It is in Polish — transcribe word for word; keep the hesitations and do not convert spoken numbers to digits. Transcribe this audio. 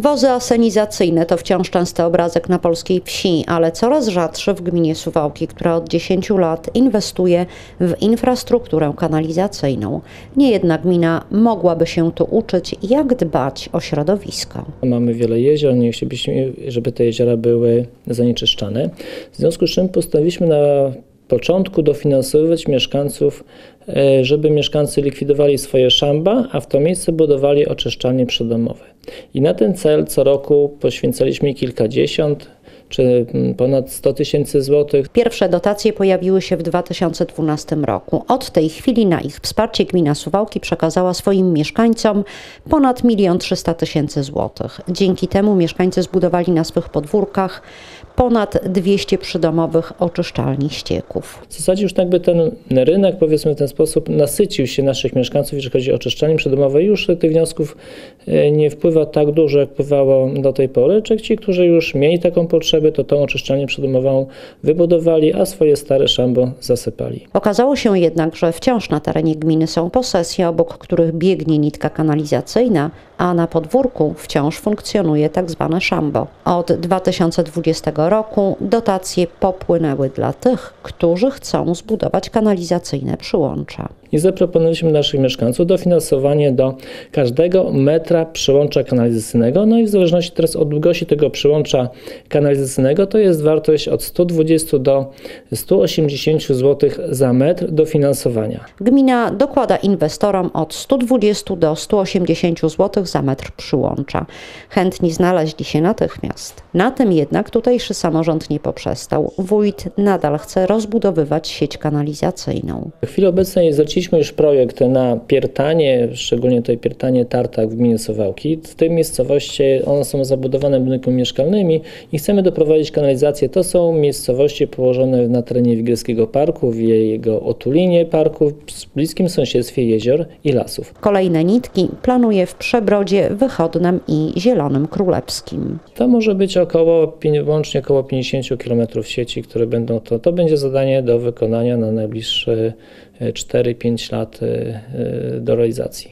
Wozy asenizacyjne to wciąż częsty obrazek na polskiej wsi, ale coraz rzadszy w gminie Suwałki, która od dziesięciu lat inwestuje w infrastrukturę kanalizacyjną. Niejedna gmina mogłaby się tu uczyć, jak dbać o środowisko. Mamy wiele jezior, nie chcielibyśmy, żeby te jeziora były zanieczyszczane. W związku z czym postawiliśmy na początku dofinansowywać mieszkańców, żeby mieszkańcy likwidowali swoje szamba, a w to miejsce budowali oczyszczalnie przydomowe. I na ten cel co roku poświęcaliśmy kilkadziesiąt czy ponad sto tysięcy złotych. Pierwsze dotacje pojawiły się w dwa tysiące dwunastym roku. Od tej chwili na ich wsparcie gmina Suwałki przekazała swoim mieszkańcom ponad milion trzysta tysięcy złotych. Dzięki temu mieszkańcy zbudowali na swych podwórkach ponad dwieście przydomowych oczyszczalni ścieków. W zasadzie już jakby ten rynek, powiedzmy w ten sposób, nasycił się naszych mieszkańców, jeżeli chodzi o oczyszczalnie przydomowe. Już tych wniosków nie wpływa tak dużo, jak wpływało do tej pory. Czy ci, którzy już mieli taką potrzebę, to tą oczyszczalnię przydomową wybudowali, a swoje stare szambo zasypali. Okazało się jednak, że wciąż na terenie gminy są posesje, obok których biegnie nitka kanalizacyjna, a na podwórku wciąż funkcjonuje tak zwane szambo. Od dwa tysiące dwudziestego roku dotacje popłynęły dla tych, którzy chcą zbudować kanalizacyjne przyłącza. I zaproponowaliśmy naszych mieszkańców dofinansowanie do każdego metra przyłącza kanalizacyjnego. No i w zależności teraz od długości tego przyłącza kanalizacyjnego to jest wartość od stu dwudziestu do stu osiemdziesięciu złotych za metr dofinansowania. Gmina dokłada inwestorom od stu dwudziestu do stu osiemdziesięciu złotych za metr przyłącza. Chętni znaleźli się natychmiast. Na tym jednak tutejszy samorząd nie poprzestał. Wójt nadal chce rozbudowywać sieć kanalizacyjną. W chwili obecnej zaczęliśmy już projekt na Piertanie, szczególnie tutaj Piertanie Tartak w gminie Suwałki. W tej miejscowości one są zabudowane budynkami mieszkalnymi i chcemy doprowadzić kanalizację. To są miejscowości położone na terenie Wigierskiego Parku, w jego otulinie parku, w bliskim sąsiedztwie jezior i lasów. Kolejne nitki planuje w Przebrodzie Wychodnem i Zielonym Królewskim. To może być około, łącznie około pięćdziesięciu kilometrów sieci, które będą, to, to będzie zadanie do wykonania na najbliższe cztery pięć lat do realizacji.